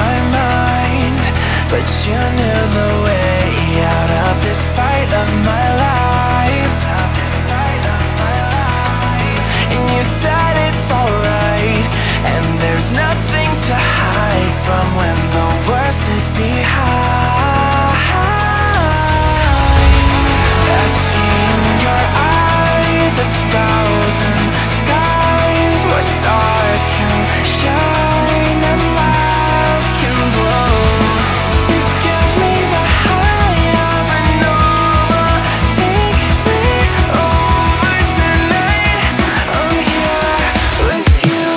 my mind, but you're the way out of this fight of my life. And you said it's alright, and there's nothing to hide from when the worst is behind. I see in your eyes a thousand skies where stars can shine and love can blow. You give me the high of an over. Take me over tonight. I'm here with you.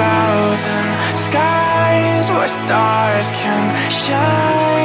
Thousand skies where stars can shine.